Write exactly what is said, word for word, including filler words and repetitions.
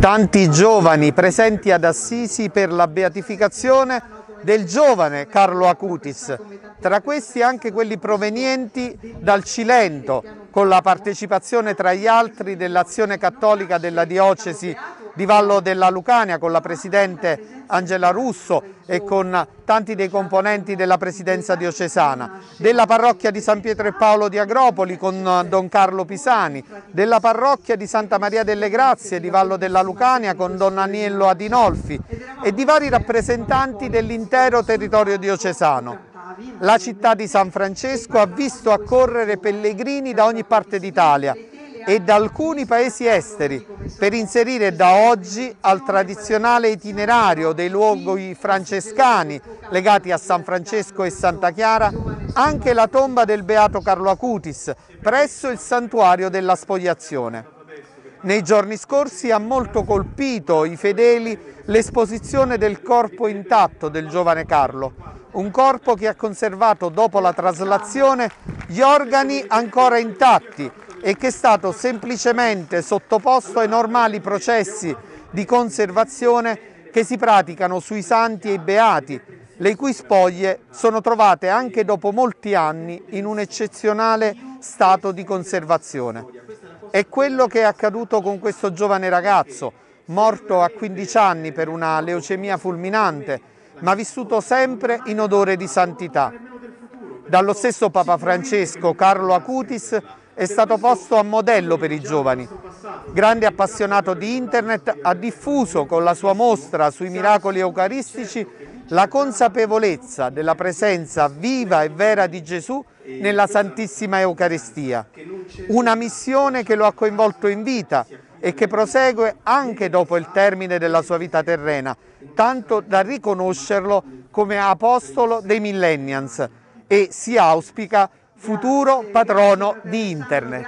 Tanti giovani presenti ad Assisi per la beatificazione del giovane Carlo Acutis, tra questi anche quelli provenienti dal Cilento, con la partecipazione tra gli altri dell'Azione Cattolica della Diocesi di Vallo della Lucania, con la Presidente Angela Russo e con tanti dei componenti della Presidenza diocesana, della parrocchia di San Pietro e Paolo di Agropoli con Don Carlo Pisani, della parrocchia di Santa Maria delle Grazie di Vallo della Lucania con Don Aniello Adinolfi e di vari rappresentanti dell'intero territorio diocesano. La città di San Francesco ha visto accorrere pellegrini da ogni parte d'Italia e da alcuni paesi esteri per inserire da oggi al tradizionale itinerario dei luoghi francescani legati a San Francesco e Santa Chiara anche la tomba del beato Carlo Acutis presso il santuario della Spogliazione. Nei giorni scorsi ha molto colpito i fedeli l'esposizione del corpo intatto del giovane Carlo, un corpo che ha conservato dopo la traslazione gli organi ancora intatti e che è stato semplicemente sottoposto ai normali processi di conservazione che si praticano sui santi e i beati, le cui spoglie sono trovate anche dopo molti anni in un eccezionale stato di conservazione. È quello che è accaduto con questo giovane ragazzo, morto a quindici anni per una leucemia fulminante, ma vissuto sempre in odore di santità. Dallo stesso Papa Francesco, Carlo Acutis è stato posto a modello per i giovani. Grande appassionato di internet, ha diffuso con la sua mostra sui miracoli eucaristici la consapevolezza della presenza viva e vera di Gesù nella Santissima Eucaristia. Una missione che lo ha coinvolto in vita e che prosegue anche dopo il termine della sua vita terrena, tanto da riconoscerlo come apostolo dei millennials e si auspica futuro patrono di Internet.